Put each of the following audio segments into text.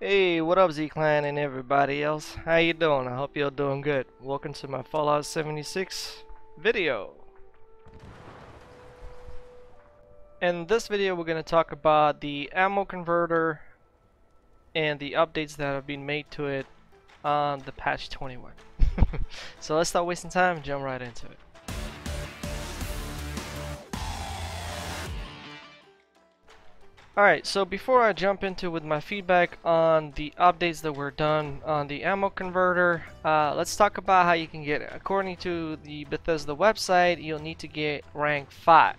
Hey, what up Z-Clan and everybody else? How you doing? I hope you're doing good. Welcome to my Fallout 76 video. In this video we're going to talk about the ammo converter and the updates that have been made to it on the patch 21. So let's stop wasting time and jump right into it. Alright, so before I jump into with my feedback on the updates that were done on the ammo converter, let's talk about how you can get it. According to the Bethesda website, you'll need to get rank 5,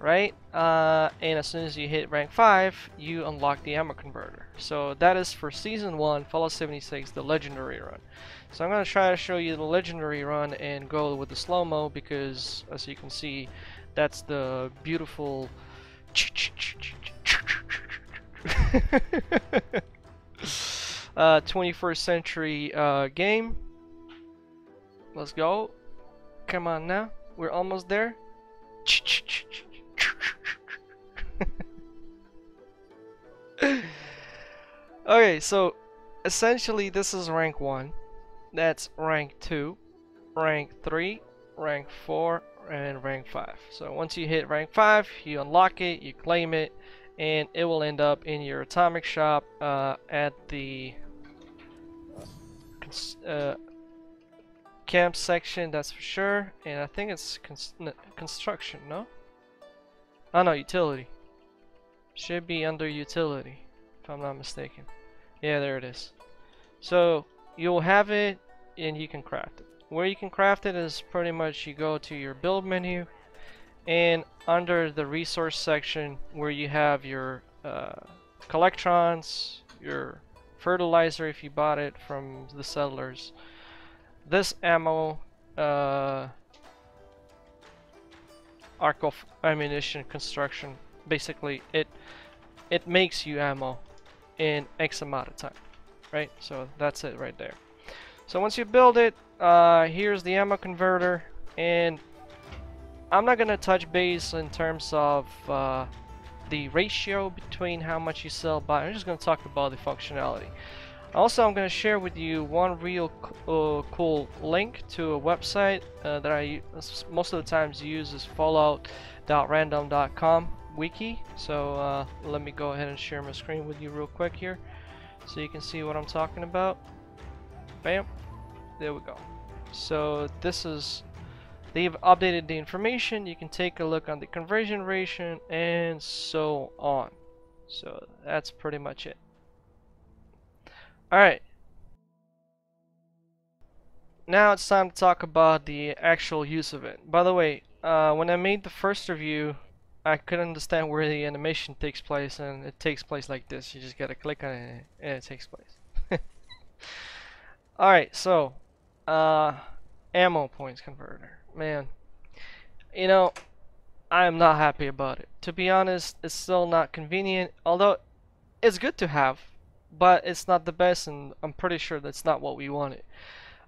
right? And as soon as you hit rank 5, you unlock the ammo converter. So that is for Season 1, Fallout 76, the Legendary Run. So I'm going to try to show you the Legendary Run and go with the slow-mo because, as you can see, that's the beautiful... 21st century game. Let's go. Come on now. We're almost there. Okay, so essentially this is rank 1. That's rank 2, rank 3, rank 4, and rank 5. So once you hit rank 5, you unlock it, you claim it, and it will end up in your atomic shop at the camp section, that's for sure. And I think it's construction, no? Oh no, utility. Should be under utility, if I'm not mistaken. Yeah, there it is. So you'll have it and you can craft it. Where you can craft it is pretty much you go to your build menu and under the resource section where you have your Collectrons, your fertilizer if you bought it from the settlers, this ammo, arc of ammunition construction. Basically it makes you ammo in X amount of time, right? So that's it right there. So once you build it, here's the ammo converter, and I'm not gonna touch base in terms of the ratio between how much you sell by. I'm just gonna talk about the functionality. Also, I'm gonna share with you one real cool link to a website that I most of the times use is fallout.random.com wiki. So let me go ahead and share my screen with you real quick here, so you can see what I'm talking about. Bam, there we go. So this is. They've updated the information. You can take a look on the conversion ratio and so on. So that's pretty much it. Alright. Now it's time to talk about the actual use of it. By the way, when I made the first review, I couldn't understand where the animation takes place, and it takes place like this. You just gotta click on it and it takes place. Alright, so ammo points converter. Man, you know, I am not happy about it. To be honest, it's still not convenient, although it's good to have, but it's not the best, and I'm pretty sure that's not what we wanted.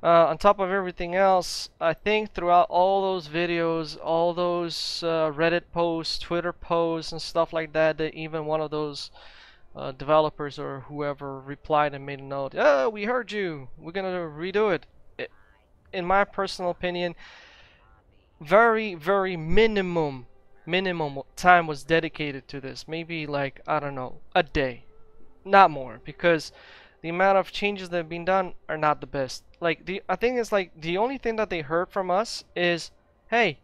On top of everything else, I think throughout all those videos, all those Reddit posts, Twitter posts, and stuff like that, that even one of those developers or whoever replied and made a note, "Oh, we heard you. We're gonna redo it." In my personal opinion, very minimum time was dedicated to this. Maybe like, I don't know, a day, not more, because the amount of changes that have been done are not the best. Like, I think it's like the only thing that they heard from us is, hey,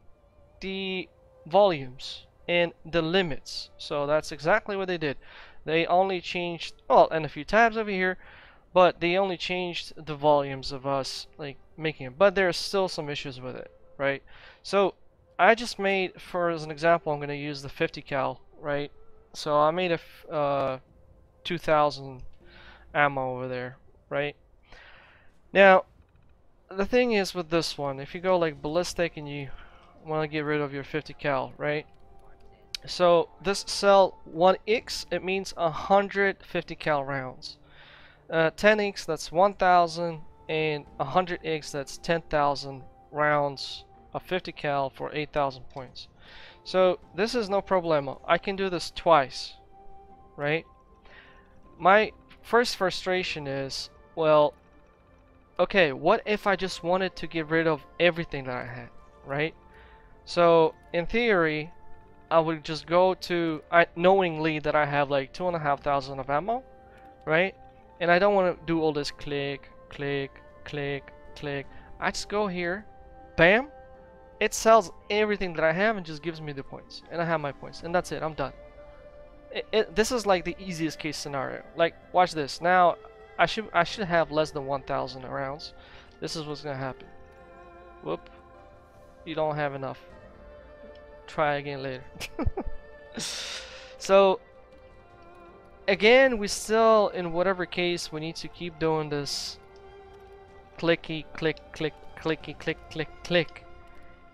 the volumes and the limits. So that's exactly what they did. They only changed, well, and a few tabs over here, but they only changed the volumes of us like making it, but there's still some issues with it, right? So I just made, for as an example, I'm going to use the 50 cal, right? So I made a 2000 ammo over there, right? Now the thing is with this one, if you go like ballistic and you want to get rid of your 50 cal, right? So this cell 1x, it means 150 cal rounds. 10x, that's 1,000, and 100x, that's 10,000 rounds of 50 cal for 8,000 points. So this is no problemo. I can do this twice, right? My First frustration is, well, okay, what if I just wanted to get rid of everything that I had, right? So in theory, I would just go to, knowingly that I have like 2,500 of ammo, right? And I don't want to do all this click, click, click, click. I just go here, bam, it sells everything that I have and just gives me the points, and I have my points, and that's it, I'm done. This is like the easiest case scenario. Like, watch this. Now I should have less than 1,000 rounds. This is what's gonna happen. Whoop, you don't have enough. Try again later. So again, we still, in whatever case, we need to keep doing this clicky click click clicky click click click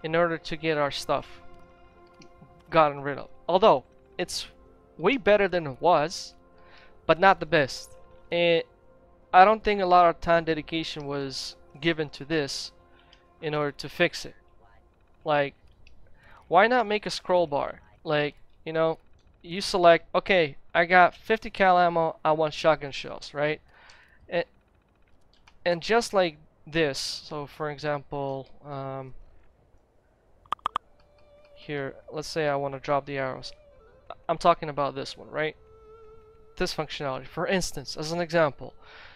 in order to get our stuff gotten rid of. Although it's way better than it was, but not the best. And I don't think a lot of time dedication was given to this in order to fix it. Like, why not make a scroll bar? Like, you know, you select, okay, I got 50 cal ammo, I want shotgun shells, right? And just like this, so for example, here, let's say I want to drop the arrows. I'm talking about this one, right? This functionality, for instance, as an example.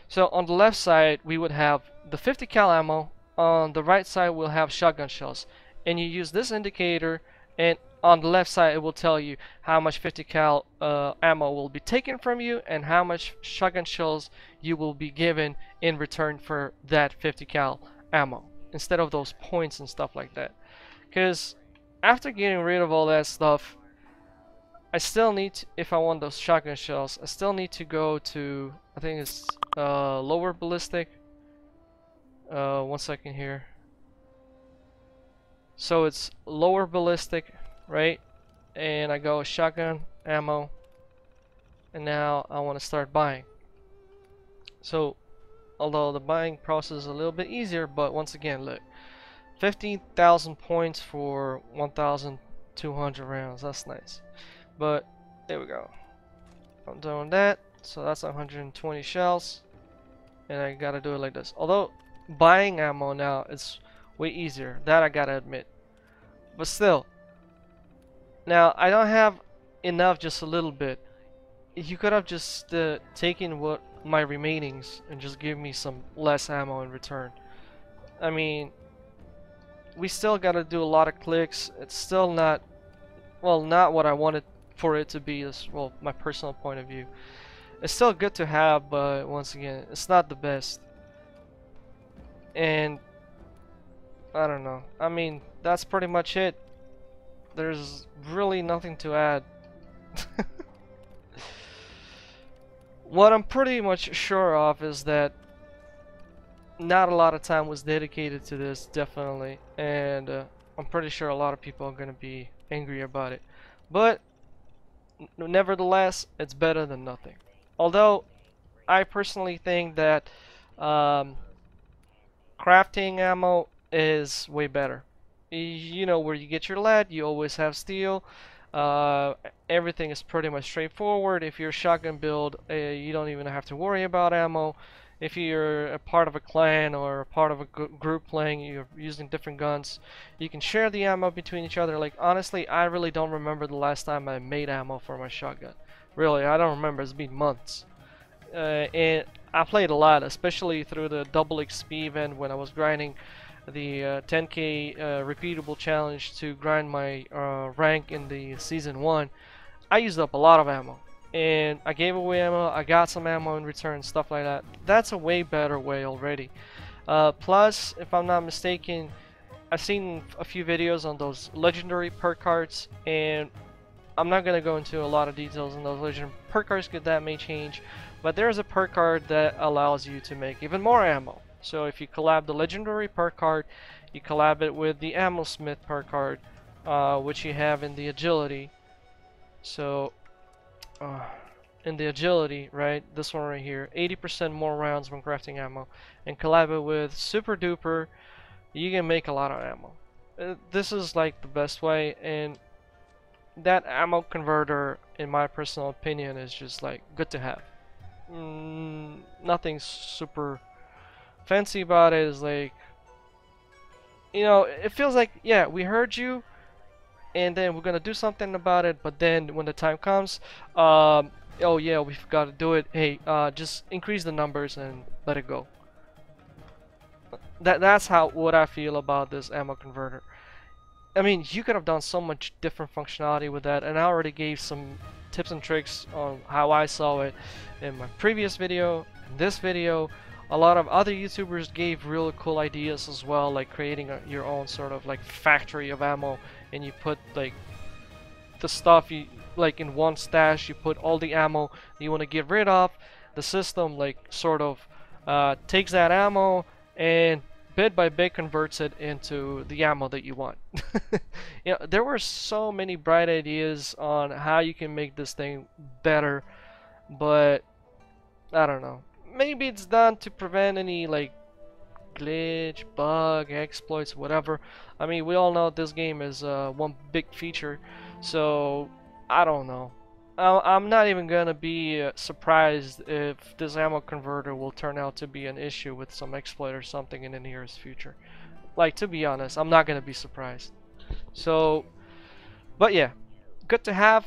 So on the left side, we would have the 50 cal ammo. On the right side, we'll have shotgun shells. And you use this indicator, and on the left side, it will tell you how much 50 cal ammo will be taken from you and how much shotgun shells you will be given in return for that 50 cal ammo, instead of those points and stuff like that. Because after getting rid of all that stuff, I still need to, if I want those shotgun shells, I still need to go to, I think it's lower ballistic. 1 second here. So it's lower ballistic, right? And I go shotgun ammo, and now I want to start buying. So although the buying process is a little bit easier, but once again, look, 15,000 points for 1,200 rounds. That's nice. But there we go. I'm doing that. So that's 120 shells, and I gotta do it like this. Although buying ammo now is way easier, that I gotta admit. But still, now I don't have enough, just a little bit. You could have just taken what my remainings and just give me some less ammo in return. I mean, we still gotta do a lot of clicks. It's still not, well, not what I wanted for it to be, as well, my personal point of view. It's still good to have, but once again, it's not the best. And I don't know, I mean, that's pretty much it. There's really nothing to add. What I'm pretty much sure of is that not a lot of time was dedicated to this, definitely, and I'm pretty sure a lot of people are gonna be angry about it. But nevertheless, it's better than nothing. Although I personally think that crafting ammo is way better. You know where you get your lead, you always have steel. Everything is pretty much straightforward. If you're a shotgun build, you don't even have to worry about ammo. If you're a part of a clan or a part of a group playing, you're using different guns, you can share the ammo between each other. Like, honestly, I really don't remember the last time I made ammo for my shotgun. Really, I don't remember. It's been months. And I played a lot, especially through the double XP event when I was grinding the 10k repeatable challenge to grind my rank in the Season 1. I used up a lot of ammo. And I gave away ammo, I got some ammo in return, stuff like that. That's a way better way already. Plus, if I'm not mistaken, I've seen a few videos on those legendary perk cards, and I'm not going to go into a lot of details on those legendary perk cards because that may change, but there's a perk card that allows you to make even more ammo. So if you collab the legendary perk card, you collab it with the Ammosmith perk card, which you have in the agility. So in the agility, right, this one right here, 80% more rounds when crafting ammo, and collab with super duper, you can make a lot of ammo. This is like the best way, and that ammo converter, in my personal opinion, is just like good to have. nothing super fancy about it. It's like, you know, it feels like, yeah, we heard you, and then we're gonna do something about it. But then when the time comes, oh yeah, we forgot to do it. Hey, just increase the numbers and let it go. That's how what I feel about this ammo converter. I mean, you could have done so much different functionality with that, and I already gave some tips and tricks on how I saw it in my previous video. In this video, a lot of other YouTubers gave really cool ideas as well, like creating your own sort of like factory of ammo, and you put like the stuff you like in one stash. You put all the ammo you want to get rid of. The system like sort of takes that ammo and bit by bit converts it into the ammo that you want. You know, there were so many bright ideas on how you can make this thing better, but I don't know. Maybe it's done to prevent any like glitch, bug, exploits, whatever. I mean, we all know this game is one big feature, so I don't know. I'm not even gonna be surprised if this ammo converter will turn out to be an issue with some exploit or something in the nearest future. Like, to be honest, I'm not gonna be surprised. So, but yeah, good to have.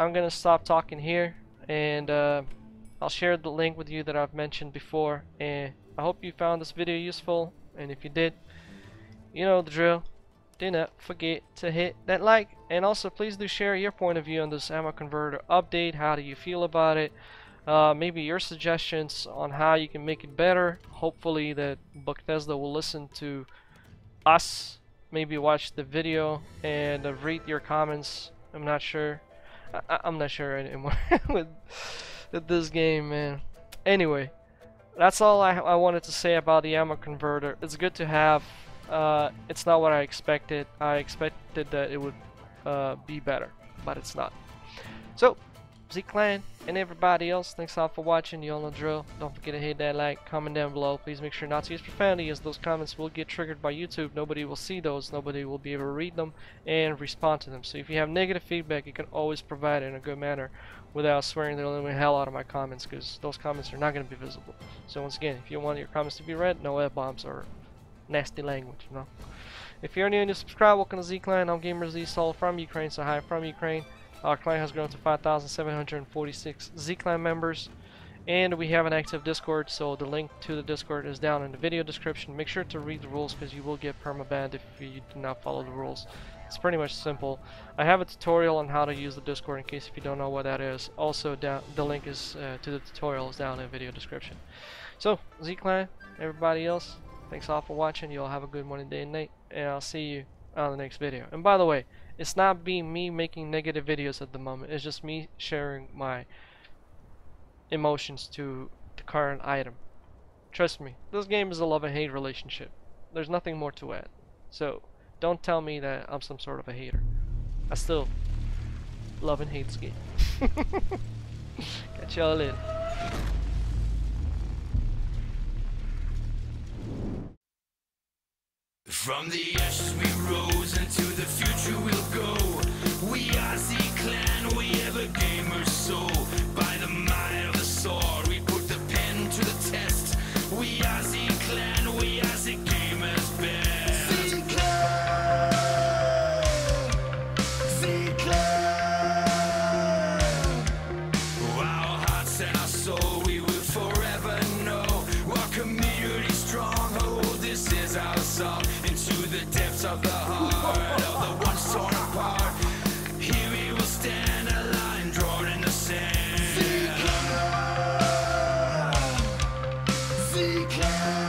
I'm gonna stop talking here, and I'll share the link with you that I've mentioned before, and I hope you found this video useful, and if you did, you know the drill. Do not forget to hit that like, and also please do share your point of view on this ammo converter update. How do you feel about it? Maybe your suggestions on how you can make it better. Hopefully that Bethesda will listen to us, maybe watch the video, and read your comments. I'm not sure. I'm not sure anymore with this game, man. Anyway, that's all I wanted to say about the ammo converter. It's good to have. It's not what I expected. I expected that it would be better, but it's not. So, Z-Clan and everybody else, thanks all for watching. You all know the drill. Don't forget to hit that like, comment down below. Please make sure not to use profanity, as those comments will get triggered by YouTube. Nobody will see those. Nobody will be able to read them and respond to them. So if you have negative feedback, you can always provide it in a good manner without swearing the hell out of my comments, because those comments are not going to be visible. So once again, if you want your comments to be read, no F-bombs or nasty language, you know. If you're new and you subscribe, welcome to Z-Clan. I'm Gamer Z Soul from Ukraine, so hi from Ukraine. Our clan has grown to 5,746 Z-Clan members, and we have an active Discord, so the link to the Discord is down in the video description. Make sure to read the rules, because you will get permabanned if you do not follow the rules. It's pretty much simple. I have a tutorial on how to use the Discord in case if you don't know what that is. Also, down, the link is to the tutorial is down in the video description. So, Z-Clan, everybody else, thanks all for watching. You all have a good morning, day, and night, and I'll see you on the next video. And by the way, it's not being me making negative videos at the moment. It's just me sharing my emotions to the current item. Trust me, this game is a love and hate relationship. There's nothing more to it. So don't tell me that I'm some sort of a hater. I still love and hate this game. Catch y'all later. From the ashes we rose, into the future we'll go. We are Z-Clan, we have a Gamer Soul. By the might of the sword, we put the pen to the test. We are Z-Clan, we are the Gamer's best. Z-Clan, Z-Clan. Our hearts and our soul, we will forever know. Our community stronghold, this is our song. The depths of the heart of the ones torn apart. Here we will stand, a line drawn in the sand. Z-Clan, Z-Clan.